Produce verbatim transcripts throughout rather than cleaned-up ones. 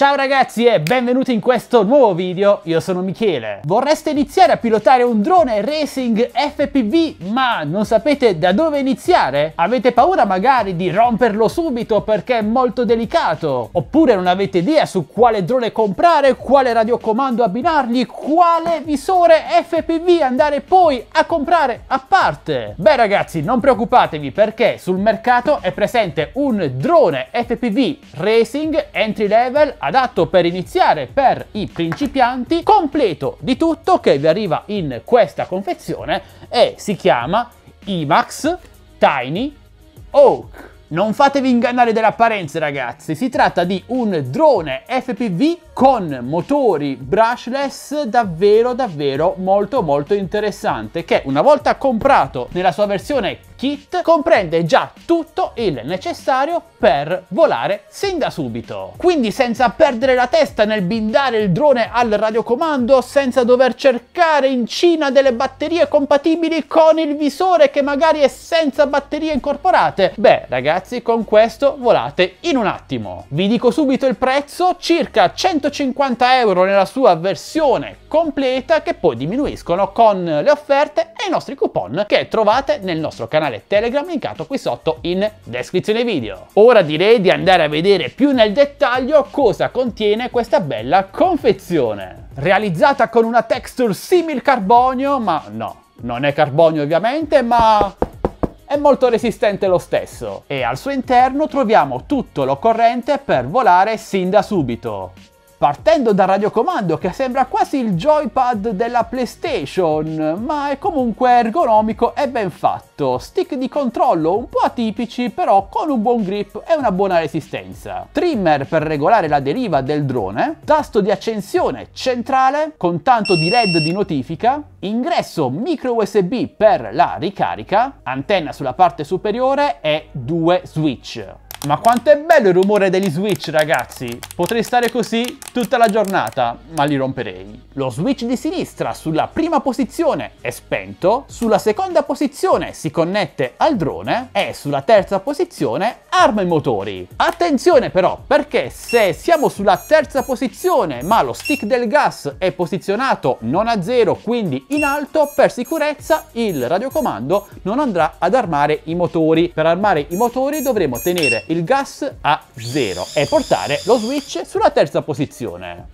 Ciao ragazzi e benvenuti in questo nuovo video, io sono Michele. Vorreste iniziare a pilotare un drone racing F P V ma non sapete da dove iniziare? Avete paura magari di romperlo subito perché è molto delicato? Oppure non avete idea su quale drone comprare, quale radiocomando abbinargli, quale visore F P V andare poi a comprare a parte? Beh ragazzi, non preoccupatevi perché sul mercato è presente un drone F P V racing entry level adatto per iniziare per i principianti, completo di tutto, che vi arriva in questa confezione e si chiama Emax Tinyhawk. Non fatevi ingannare delle apparenze ragazzi, si tratta di un drone F P V con motori brushless davvero davvero molto molto interessante, che una volta comprato nella sua versione kit comprende già tutto il necessario per volare sin da subito. Quindi senza perdere la testa nel bindare il drone al radiocomando, senza dover cercare in Cina delle batterie compatibili con il visore che magari è senza batterie incorporate. Beh ragazzi, con questo volate in un attimo. Vi dico subito il prezzo, circa centocinquanta euro nella sua versione completa, che poi diminuiscono con le offerte e i nostri coupon che trovate nel nostro canale Telegram linkato qui sotto in descrizione video. Ora direi di andare a vedere più nel dettaglio cosa contiene questa bella confezione. Realizzata con una texture simil carbonio, ma no, non è carbonio ovviamente, ma è molto resistente lo stesso, e al suo interno troviamo tutto l'occorrente per volare sin da subito. Partendo dal radiocomando che sembra quasi il joypad della PlayStation, ma è comunque ergonomico e ben fatto, stick di controllo un po' atipici però con un buon grip e una buona resistenza, trimmer per regolare la deriva del drone, tasto di accensione centrale con tanto di L E D di notifica, ingresso micro U S B per la ricarica, antenna sulla parte superiore e due switch. Ma quanto è bello il rumore degli switch ragazzi, potrei stare così tutta la giornata, ma li romperei. Lo switch di sinistra sulla prima posizione è spento, sulla seconda posizione si connette al drone e sulla terza posizione arma i motori. Attenzione però, perché se siamo sulla terza posizione ma lo stick del gas è posizionato non a zero, quindi in alto, per sicurezza il radiocomando non andrà ad armare i motori. Per armare i motori dovremo tenere il gas a zero e portare lo switch sulla terza posizione.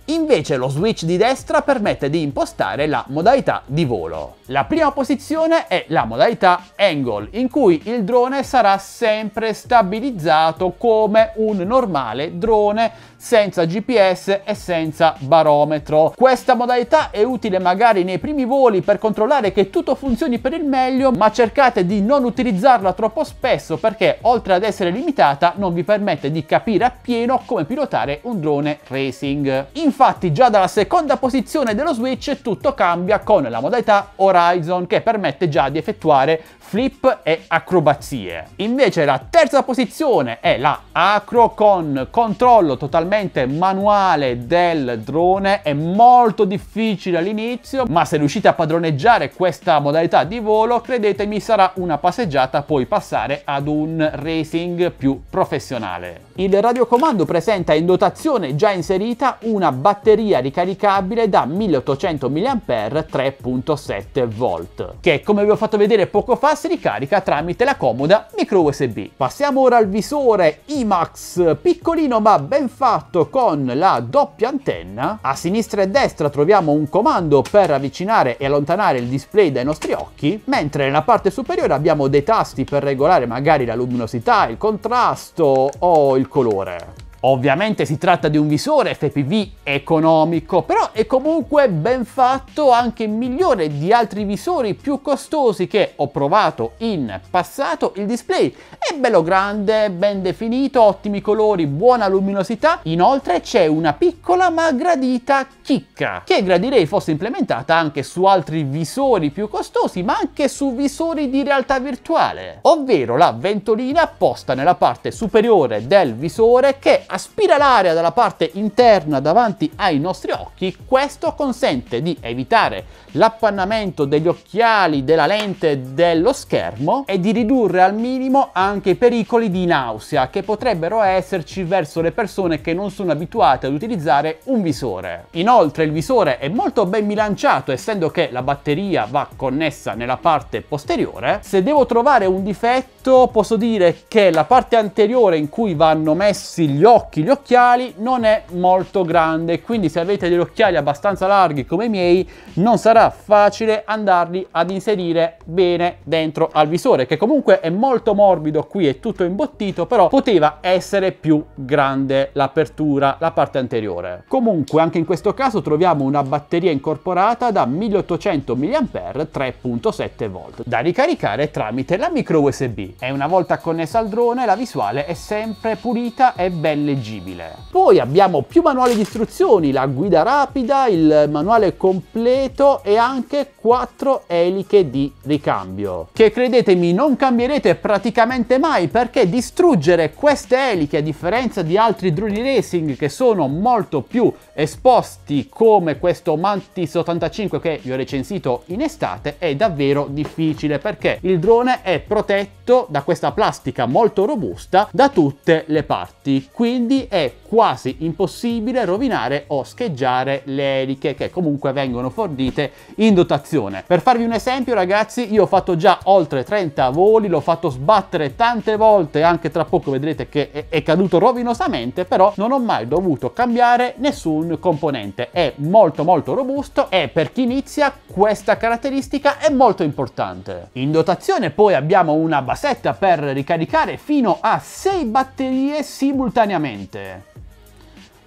Invece lo switch di destra permette di impostare la modalità di volo. La prima posizione è la modalità angle, in cui il drone sarà sempre stabilizzato come un normale drone senza G P S e senza barometro. Questa modalità è utile magari nei primi voli per controllare che tutto funzioni per il meglio, ma cercate di non utilizzarla troppo spesso perché oltre ad essere limitata non vi permette di capire appieno come pilotare un drone racing. Infatti già dalla seconda posizione dello switch tutto cambia con la modalità Horizon, che permette già di effettuare flip e acrobazie. Invece la terza posizione è la acro, con controllo totalmente manuale del drone. È molto difficile all'inizio, ma se riuscite a padroneggiare questa modalità di volo, credetemi, sarà una passeggiata poi passare ad un racing più professionale. Il radiocomando presenta in dotazione già inserita una batteria ricaricabile da milleottocento milliamperi-ore tre virgola sette volt, che come vi ho fatto vedere poco fa si ricarica tramite la comoda micro U S B. Passiamo ora al visore IMAX, piccolino ma ben fatto con la doppia antenna. A sinistra e destra troviamo un comando per avvicinare e allontanare il display dai nostri occhi, mentre nella parte superiore abbiamo dei tasti per regolare magari la luminosità, il contrasto o il colore. Ovviamente si tratta di un visore F P V economico, però è comunque ben fatto, anche migliore di altri visori più costosi che ho provato in passato. Il display è bello grande, ben definito, ottimi colori, buona luminosità. Inoltre c'è una piccola ma gradita chicca, che gradirei fosse implementata anche su altri visori più costosi, ma anche su visori di realtà virtuale, ovvero la ventolina posta nella parte superiore del visore, che aspira l'aria dalla parte interna davanti ai nostri occhi. Questo consente di evitare l'appannamento degli occhiali, della lente, dello schermo e di ridurre al minimo anche i pericoli di nausea che potrebbero esserci verso le persone che non sono abituate ad utilizzare un visore. Inoltre il visore è molto ben bilanciato, essendo che la batteria va connessa nella parte posteriore. Se devo trovare un difetto, posso dire che la parte anteriore in cui vanno messi gli occhi, gli occhiali, non è molto grande, quindi se avete degli occhiali abbastanza larghi come i miei non sarà facile andarli ad inserire bene dentro al visore, che comunque è molto morbido, qui è tutto imbottito, però poteva essere più grande l'apertura, la parte anteriore. Comunque anche in questo caso troviamo una batteria incorporata da milleottocento milliamperi orari, tre virgola sette volt, da ricaricare tramite la micro U S B, e una volta connessa al drone la visuale è sempre pulita e ben leggibile. Poi abbiamo più manuali di istruzioni, la guida rapida, il manuale completo e anche quattro eliche di ricambio, che credetemi non cambierete praticamente mai, perché distruggere queste eliche, a differenza di altri droni racing che sono molto più esposti come questo Mantis ottantacinque che vi ho recensito in estate, è davvero difficile, perché il drone è protetto da questa plastica molto robusta da tutte le parti, quindi è quasi impossibile rovinare o scheggiare le eliche che comunque vengono fornite in dotazione. Per farvi un esempio ragazzi, io ho fatto già oltre trenta voli, l'ho fatto sbattere tante volte, anche tra poco vedrete che è caduto rovinosamente, però non ho mai dovuto cambiare nessun componente, è molto molto robusto e per chi inizia questa caratteristica è molto importante. In dotazione poi abbiamo una basetta per ricaricare fino a sei batterie simultaneamente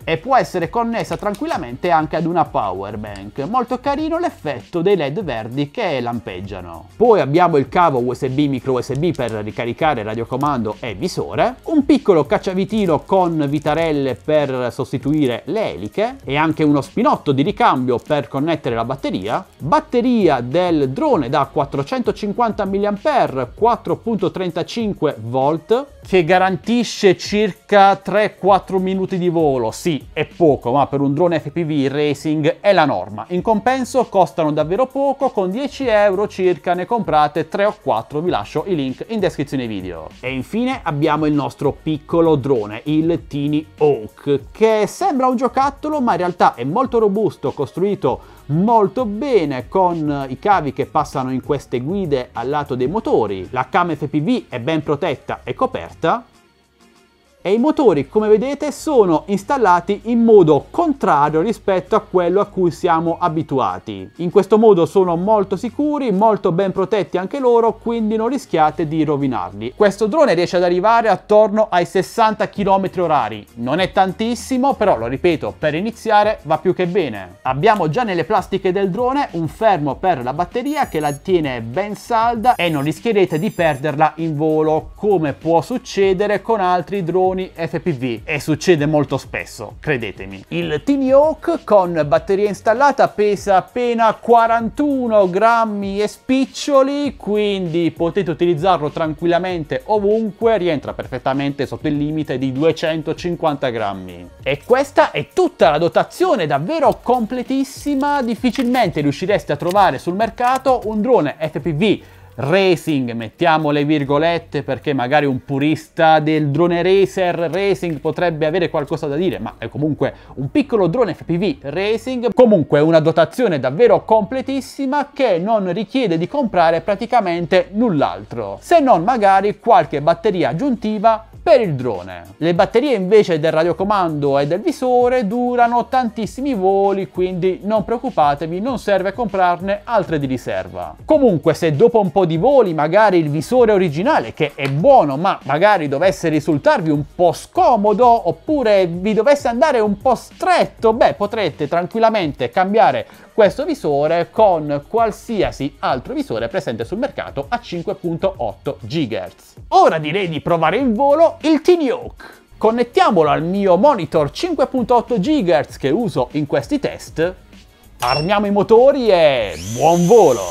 e può essere connessa tranquillamente anche ad una power bank. Molto carino l'effetto dei led verdi che lampeggiano. Poi abbiamo il cavo U S B micro U S B per ricaricare radiocomando e visore, un piccolo cacciavitino con vitarelle per sostituire le eliche e anche uno spinotto di ricambio per connettere la batteria, batteria del drone da quattrocentocinquanta milliamperi orari, quattro virgola trentacinque volt, che garantisce circa tre quattro minuti di volo. Sì, è poco, ma per un drone F P V racing è la norma. In compenso costano davvero poco, con dieci euro circa ne comprate tre o quattro, vi lascio i link in descrizione video. E infine abbiamo il nostro piccolo drone, il Tinyhawk, che sembra un giocattolo ma in realtà è molto robusto, costruito molto bene con i cavi che passano in queste guide al lato dei motori. La cam F P V è ben protetta e coperta e i motori, come vedete, sono installati in modo contrario rispetto a quello a cui siamo abituati. In questo modo sono molto sicuri, molto ben protetti anche loro, quindi non rischiate di rovinarli. Questo drone riesce ad arrivare attorno ai sessanta chilometri orari, non è tantissimo, però lo ripeto, per iniziare va più che bene. Abbiamo già nelle plastiche del drone un fermo per la batteria che la tiene ben salda e non rischierete di perderla in volo, come può succedere con altri droni F P V, e succede molto spesso, credetemi. Il Tinyhawk con batteria installata pesa appena quarantuno grammi e spiccioli, quindi potete utilizzarlo tranquillamente ovunque, rientra perfettamente sotto il limite di duecentocinquanta grammi. E questa è tutta la dotazione, davvero completissima. Difficilmente riuscireste a trovare sul mercato un drone F P V racing, mettiamo le virgolette, perché magari un purista del drone racer racing potrebbe avere qualcosa da dire, ma è comunque un piccolo drone F P V racing. Comunque una dotazione davvero completissima che non richiede di comprare praticamente null'altro, se non magari qualche batteria aggiuntiva per il drone. Le batterie invece del radiocomando e del visore durano tantissimi voli, quindi non preoccupatevi, non serve comprarne altre di riserva. Comunque se dopo un po' di voli magari il visore originale, che è buono ma magari dovesse risultarvi un po' scomodo oppure vi dovesse andare un po' stretto, beh, potrete tranquillamente cambiare questo visore con qualsiasi altro visore presente sul mercato a cinque virgola otto gigahertz. Ora direi di provare in volo il Tinyhawk. Connettiamolo al mio monitor cinque virgola otto gigahertz che uso in questi test, armiamo i motori e buon volo!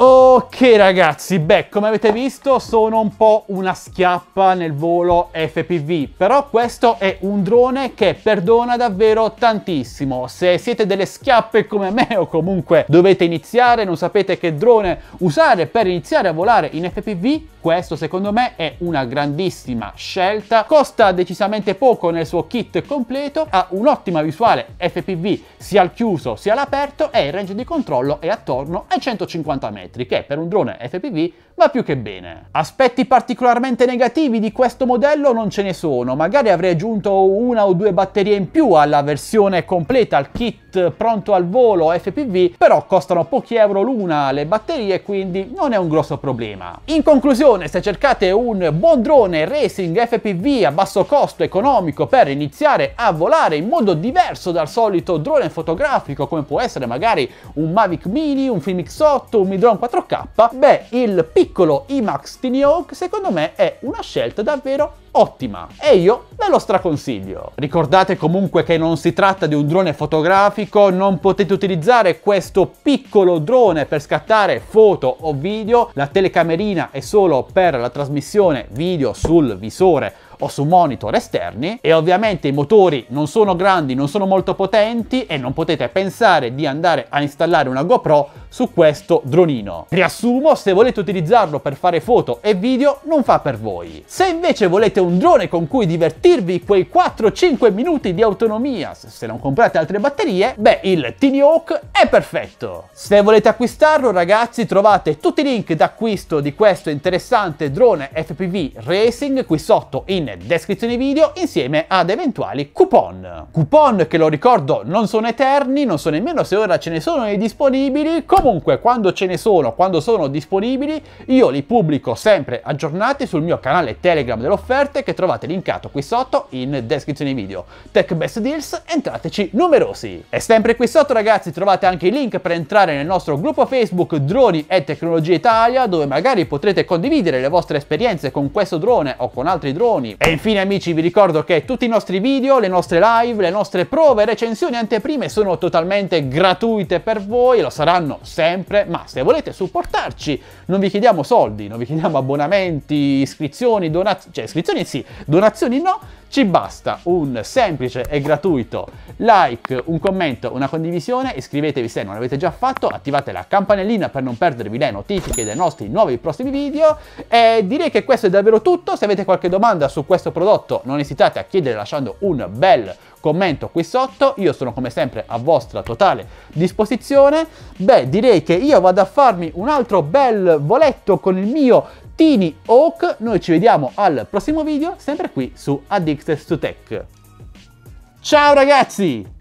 Ok ragazzi, beh, come avete visto sono un po' una schiappa nel volo F P V, però questo è un drone che perdona davvero tantissimo. Se siete delle schiappe come me o comunque dovete iniziare, non sapete che drone usare per iniziare a volare in F P V, questo secondo me è una grandissima scelta. Costa decisamente poco nel suo kit completo, ha un'ottima visuale F P V sia al chiuso sia all'aperto e il range di controllo è attorno ai centocinquanta metri, che per un drone F P V va più che bene. Aspetti particolarmente negativi di questo modello non ce ne sono, magari avrei aggiunto una o due batterie in più alla versione completa, al kit pronto al volo F P V, però costano pochi euro l'una le batterie, quindi non è un grosso problema. In conclusione, se cercate un buon drone racing F P V a basso costo, economico, per iniziare a volare in modo diverso dal solito drone fotografico come può essere magari un Mavic Mini, un Fimix otto, un Midron quattro K, beh, il piccolo Emax Tinyhawk secondo me è una scelta davvero ottima e io ve lo straconsiglio. Ricordate comunque che non si tratta di un drone fotografico, non potete utilizzare questo piccolo drone per scattare foto o video, la telecamerina è solo per la trasmissione video sul visore o su monitor esterni e ovviamente i motori non sono grandi, non sono molto potenti e non potete pensare di andare a installare una GoPro su questo dronino. Riassumo, se volete utilizzarlo per fare foto e video non fa per voi. Se invece volete un drone con cui divertirvi quei quattro cinque minuti di autonomia, se non comprate altre batterie, beh, il Tinyhawk è perfetto. Se volete acquistarlo ragazzi trovate tutti i link d'acquisto di questo interessante drone F P V Racing qui sotto in descrizione video insieme ad eventuali coupon. Coupon che, lo ricordo, non sono eterni, non so nemmeno se ora ce ne sono nei disponibili, comunque quando ce ne sono, quando sono disponibili, io li pubblico sempre aggiornati sul mio canale Telegram delle offerte che trovate linkato qui sotto in descrizione video. Tech Best Deals, entrateci numerosi. E sempre qui sotto ragazzi trovate anche i link per entrare nel nostro gruppo Facebook Droni e Tecnologia Italia, dove magari potrete condividere le vostre esperienze con questo drone o con altri droni. E infine amici vi ricordo che tutti i nostri video, le nostre live, le nostre prove, recensioni, anteprime sono totalmente gratuite per voi, lo saranno sempre, ma se volete supportarci non vi chiediamo soldi, non vi chiediamo abbonamenti, iscrizioni, donazioni, cioè iscrizioni sì, donazioni no, ci basta un semplice e gratuito like, un commento, una condivisione, iscrivetevi se non l'avete già fatto, attivate la campanellina per non perdervi le notifiche dei nostri nuovi prossimi video e direi che questo è davvero tutto. Se avete qualche domanda su su questo prodotto non esitate a chiedere lasciando un bel commento qui sotto, io sono come sempre a vostra totale disposizione. Beh, direi che io vado a farmi un altro bel voletto con il mio Tinyhawk, noi ci vediamo al prossimo video sempre qui su Addicted to Tech. Ciao ragazzi!